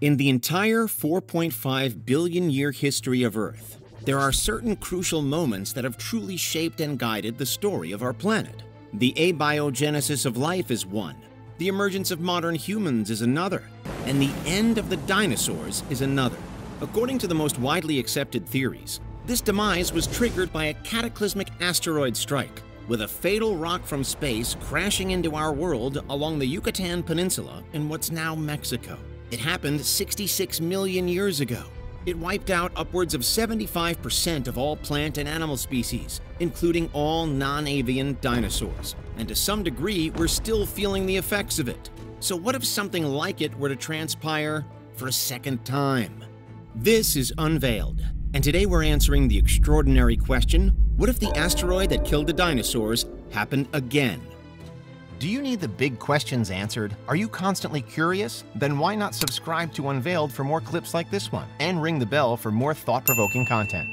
In the entire 4.5 billion year history of Earth, there are certain crucial moments that have truly shaped and guided the story of our planet. The abiogenesis of life is one, the emergence of modern humans is another, and the end of the dinosaurs is another. According to the most widely accepted theories, this demise was triggered by a cataclysmic asteroid strike, with a fatal rock from space crashing into our world along the Yucatan Peninsula in what's now Mexico. It happened 66 million years ago. It wiped out upwards of 75% of all plant and animal species, including all non-avian dinosaurs. And to some degree, we're still feeling the effects of it. So what if something like it were to transpire for a second time? This is Unveiled, and today we're answering the extraordinary question, what if the asteroid that killed the dinosaurs happened again? Do you need the big questions answered? Are you constantly curious? Then why not subscribe to Unveiled for more clips like this one and ring the bell for more thought-provoking content?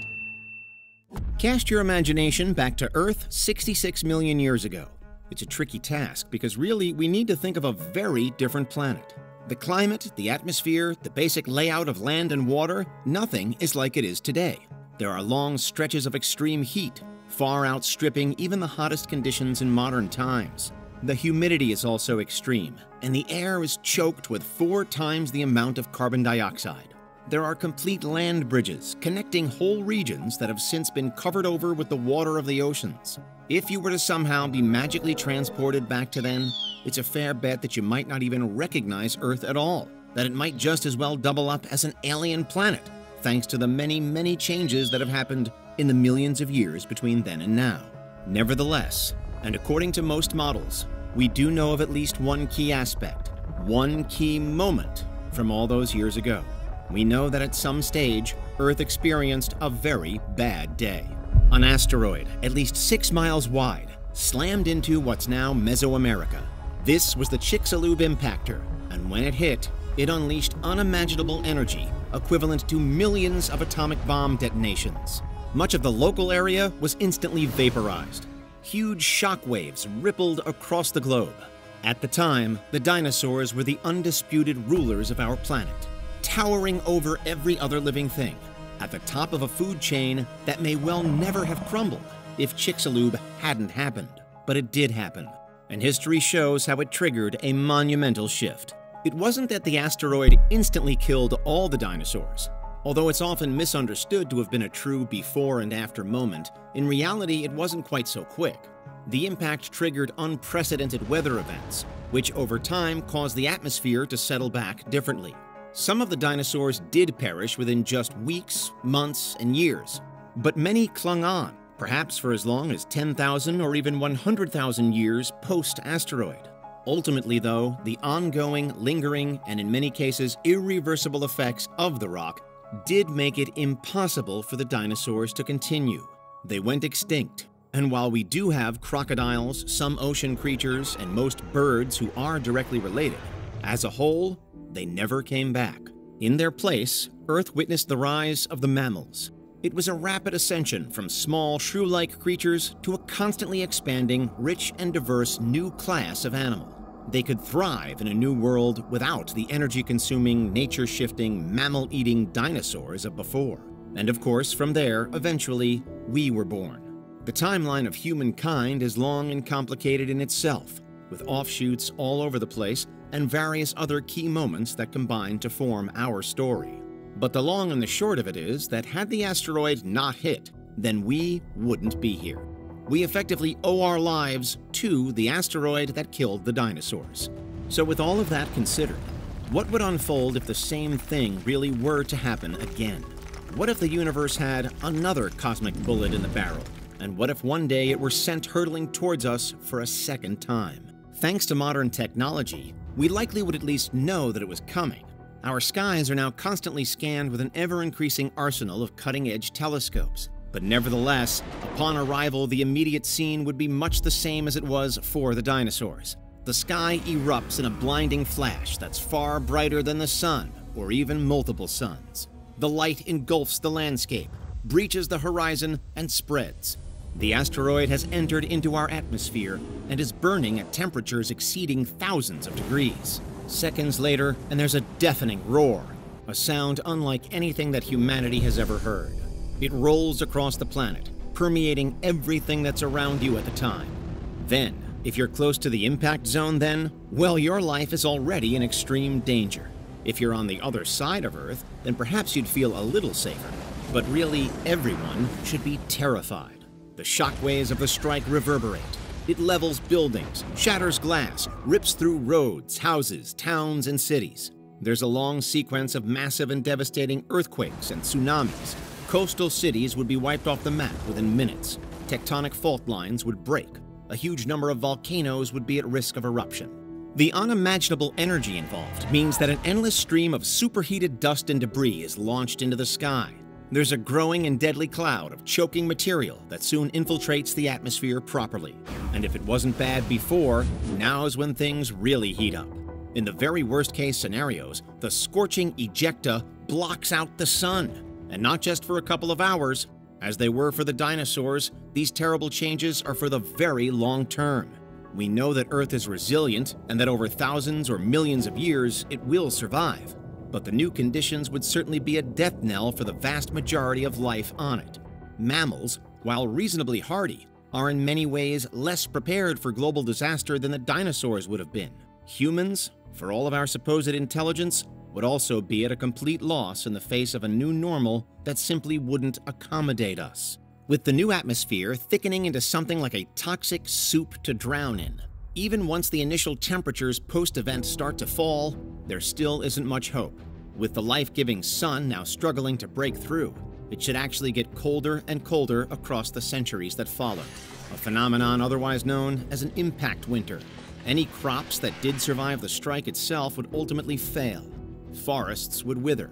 Cast your imagination back to Earth 66 million years ago. It's a tricky task because really we need to think of a very different planet. The climate, the atmosphere, the basic layout of land and water, nothing is like it is today. There are long stretches of extreme heat, far outstripping even the hottest conditions in modern times. The humidity is also extreme, and the air is choked with 4 times the amount of carbon dioxide. There are complete land bridges connecting whole regions that have since been covered over with the water of the oceans. If you were to somehow be magically transported back to then, it's a fair bet that you might not even recognize Earth at all, that it might just as well double up as an alien planet, thanks to the many, many changes that have happened in the millions of years between then and now. Nevertheless, and according to most models, we do know of at least one key aspect, one key moment from all those years ago. We know that at some stage, Earth experienced a very bad day. An asteroid, at least 6 miles wide, slammed into what's now Mesoamerica. This was the Chicxulub impactor, and when it hit, it unleashed unimaginable energy equivalent to millions of atomic bomb detonations. Much of the local area was instantly vaporized. Huge shock waves rippled across the globe. At the time, the dinosaurs were the undisputed rulers of our planet, towering over every other living thing, at the top of a food chain that may well never have crumbled if Chicxulub hadn't happened. But it did happen, and history shows how it triggered a monumental shift. It wasn't that the asteroid instantly killed all the dinosaurs. Although it's often misunderstood to have been a true before and after moment, in reality it wasn't quite so quick. The impact triggered unprecedented weather events, which over time caused the atmosphere to settle back differently. Some of the dinosaurs did perish within just weeks, months, and years, but many clung on, perhaps for as long as 10,000 or even 100,000 years post-asteroid. Ultimately, though, the ongoing, lingering, and in many cases irreversible effects of the rock did make it impossible for the dinosaurs to continue. They went extinct, and while we do have crocodiles, some ocean creatures, and most birds who are directly related, as a whole, they never came back. In their place, Earth witnessed the rise of the mammals. It was a rapid ascension from small, shrew-like creatures to a constantly expanding, rich and diverse new class of animal. They could thrive in a new world without the energy-consuming, nature-shifting, mammal-eating dinosaurs of before. And of course, from there, eventually, we were born. The timeline of humankind is long and complicated in itself, with offshoots all over the place and various other key moments that combine to form our story. But the long and the short of it is that had the asteroid not hit, then we wouldn't be here. We effectively owe our lives to the asteroid that killed the dinosaurs. So with all of that considered, what would unfold if the same thing really were to happen again? What if the universe had another cosmic bullet in the barrel? And what if one day it were sent hurtling towards us for a second time? Thanks to modern technology, we likely would at least know that it was coming. Our skies are now constantly scanned with an ever-increasing arsenal of cutting-edge telescopes. But nevertheless, upon arrival, the immediate scene would be much the same as it was for the dinosaurs. The sky erupts in a blinding flash that's far brighter than the sun, or even multiple suns. The light engulfs the landscape, breaches the horizon, and spreads. The asteroid has entered into our atmosphere and is burning at temperatures exceeding thousands of degrees. Seconds later, and there's a deafening roar a sound unlike anything that humanity has ever heard. It rolls across the planet, permeating everything that's around you at the time. Then, if you're close to the impact zone then, well, your life is already in extreme danger. If you're on the other side of Earth, then perhaps you'd feel a little safer. But really, everyone should be terrified. The shockwaves of the strike reverberate. It levels buildings, shatters glass, rips through roads, houses, towns, and cities. There's a long sequence of massive and devastating earthquakes and tsunamis. Coastal cities would be wiped off the map within minutes. Tectonic fault lines would break. A huge number of volcanoes would be at risk of eruption. The unimaginable energy involved means that an endless stream of superheated dust and debris is launched into the sky. There's a growing and deadly cloud of choking material that soon infiltrates the atmosphere properly. And if it wasn't bad before, now's when things really heat up. In the very worst-case scenarios, the scorching ejecta blocks out the sun. And not just for a couple of hours. As they were for the dinosaurs, these terrible changes are for the very long term. We know that Earth is resilient and that over thousands or millions of years, it will survive. But the new conditions would certainly be a death knell for the vast majority of life on it. Mammals, while reasonably hardy, are in many ways less prepared for global disaster than the dinosaurs would have been. Humans, for all of our supposed intelligence, would also be at a complete loss in the face of a new normal that simply wouldn't accommodate us. With the new atmosphere thickening into something like a toxic soup to drown in, even once the initial temperatures post-event start to fall, there still isn't much hope. With the life-giving sun now struggling to break through, it should actually get colder and colder across the centuries that follow, a phenomenon otherwise known as an impact winter. Any crops that did survive the strike itself would ultimately fail. Forests would wither.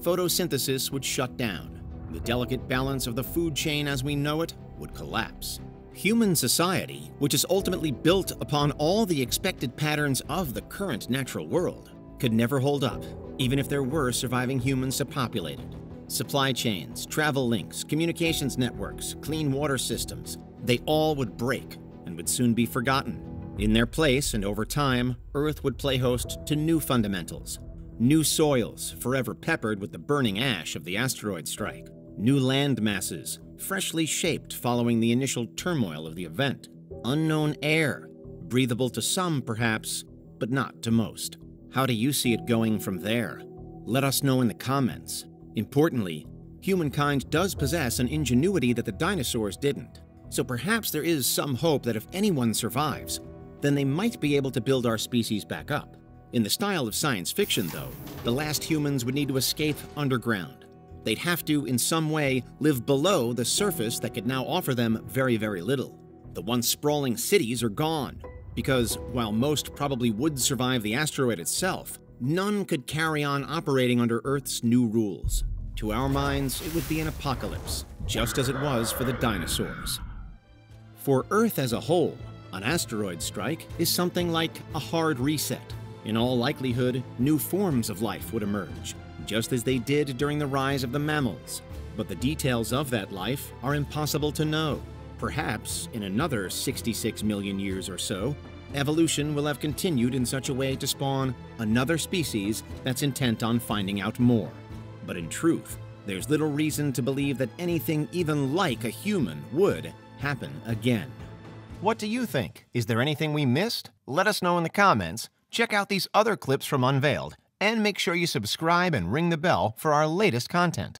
Photosynthesis would shut down. The delicate balance of the food chain as we know it would collapse. Human society, which is ultimately built upon all the expected patterns of the current natural world, could never hold up, even if there were surviving humans to populate it. Supply chains, travel links, communications networks, clean water systems, they all would break and would soon be forgotten. In their place and over time, Earth would play host to new fundamentals. New soils, forever peppered with the burning ash of the asteroid strike. New land masses, freshly shaped following the initial turmoil of the event. Unknown air, breathable to some perhaps, but not to most. How do you see it going from there? Let us know in the comments. Importantly, humankind does possess an ingenuity that the dinosaurs didn't. So perhaps there is some hope that if anyone survives, then they might be able to build our species back up. In the style of science fiction, though, the last humans would need to escape underground. They'd have to, in some way, live below the surface that could now offer them very, very little. The once sprawling cities are gone, because while most probably would survive the asteroid itself, none could carry on operating under Earth's new rules. To our minds, it would be an apocalypse, just as it was for the dinosaurs. For Earth as a whole, an asteroid strike is something like a hard reset. In all likelihood, new forms of life would emerge, just as they did during the rise of the mammals. But the details of that life are impossible to know. Perhaps, in another 66 million years or so, evolution will have continued in such a way to spawn another species that's intent on finding out more. But in truth, there's little reason to believe that anything even like a human would happen again. What do you think? Is there anything we missed? Let us know in the comments. Check out these other clips from Unveiled, and make sure you subscribe and ring the bell for our latest content.